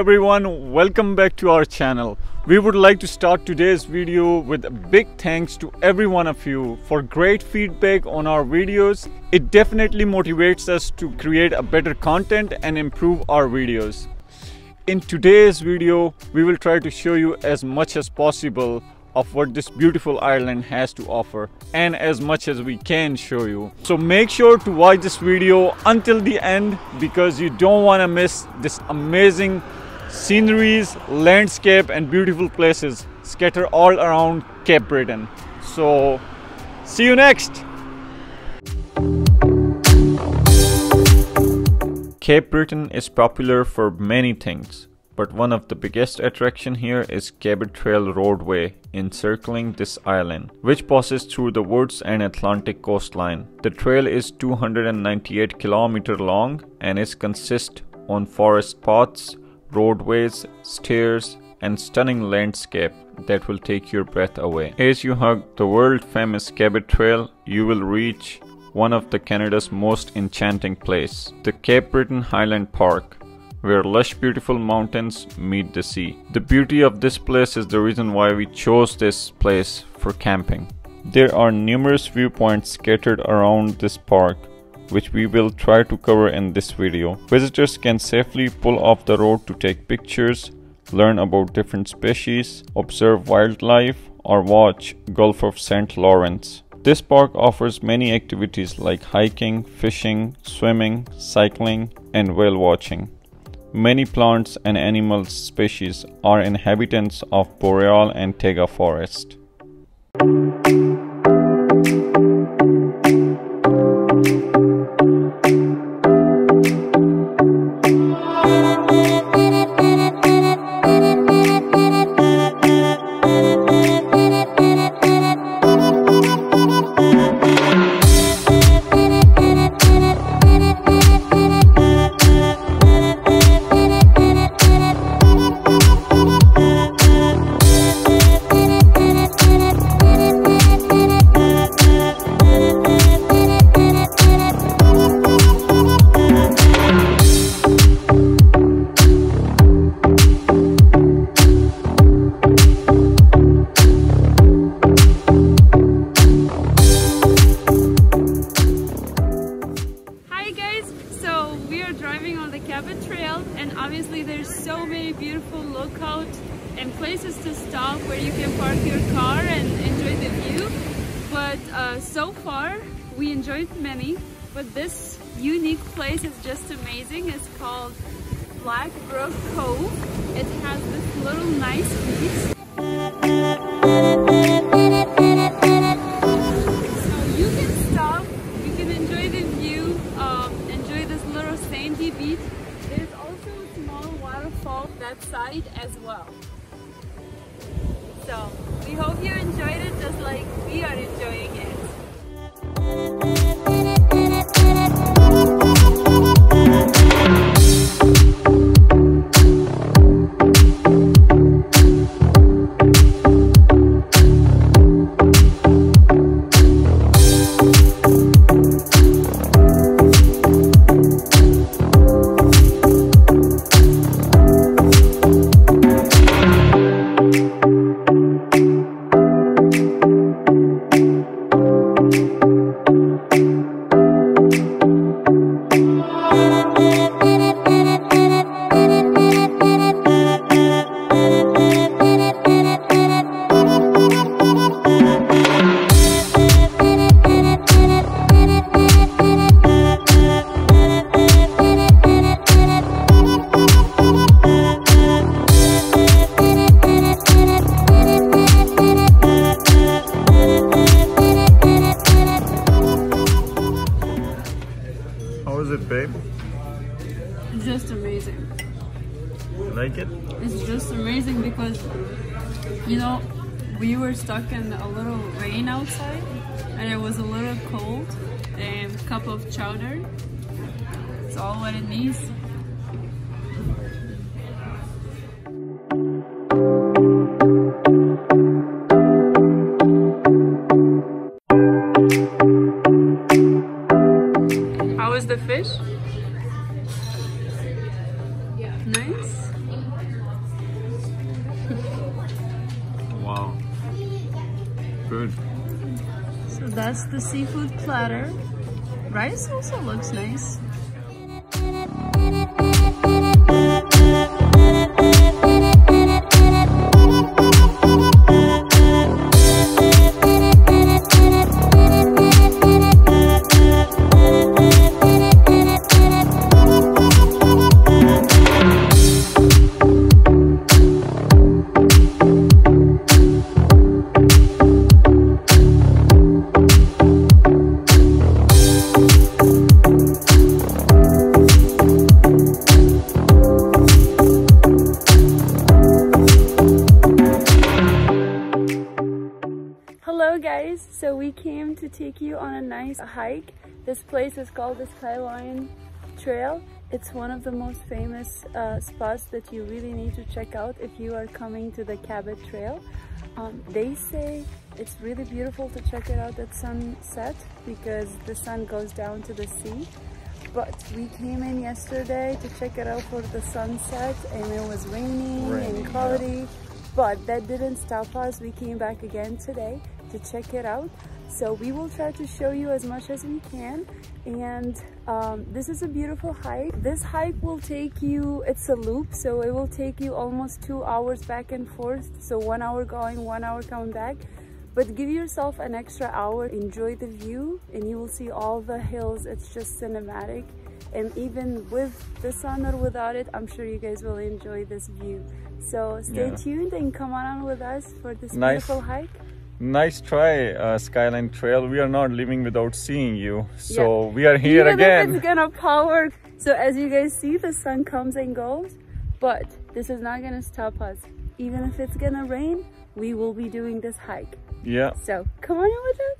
everyone, welcome back to our channel. We would like to start today's video with a big thanks to every one of you for great feedback on our videos. It definitely motivates us to create a better content and improve our videos. In today's video, we will try to show you as much as possible of what this beautiful island has to offer, and as much as we can show you. So make sure to watch this video until the end, because you don't want to miss this amazing sceneries, landscape and beautiful places scattered all around Cape Breton. So see you next. Cape Breton is popular for many things, but one of the biggest attraction here is Cabot Trail roadway encircling this island, which passes through the woods and Atlantic coastline. The trail is 298 km long and is consist on forest paths, roadways, stairs and stunning landscape that will take your breath away. As you hug the world famous Cabot Trail, you will reach one of the Canada's most enchanting place, the Cape Breton Highland Park, where lush beautiful mountains meet the sea. The beauty of this place is the reason why we chose this place for camping. There are numerous viewpoints scattered around this park, which we will try to cover in this video. Visitors can safely pull off the road to take pictures, learn about different species, observe wildlife or watch Gulf of St. Lawrence. This park offers many activities like hiking, fishing, swimming, cycling and whale watching. Many plants and animal species are inhabitants of boreal and taiga forest. So far we enjoyed many, but this unique place is just amazing. It's called Black Brook Cove. It has this little nice beach. So you can stop, you can enjoy the view, enjoy this little sandy beach. There's also a small waterfall that side as well. So we hope you enjoyed it just like we are enjoying it. Just amazing. You like it? It's just amazing because, you know, we were stuck in a little rain outside and it was a little cold, and a cup of chowder, it's all what it needs. How is the fish? Nice. that's the seafood platter. Rice also looks nice. So we came to take you on a nice hike. This place is called the Skyline Trail. It's one of the most famous spots that you really need to check out if you are coming to the Cabot Trail. They say it's really beautiful to check it out at sunset because the sun goes down to the sea. But we came in yesterday to check it out for the sunset and it was raining and cloudy. But that didn't stop us. We came back again today to check it out. So we will try to show you as much as we can. And this is a beautiful hike. This hike will take you, it's a loop, so it will take you almost 2 hours back and forth. So 1 hour going, 1 hour coming back. But give yourself an extra hour, enjoy the view, and you will see all the hills. It's just cinematic. And even with the sun or without it, I'm sure you guys will enjoy this view. So stay tuned and come on with us for this beautiful hike. Nice try, Skyline Trail. We are not living without seeing you. So we are here again. It's gonna power. So as you guys see, the sun comes and goes, but this is not gonna stop us. Even if it's gonna rain, we will be doing this hike. Yeah. So come on in with us.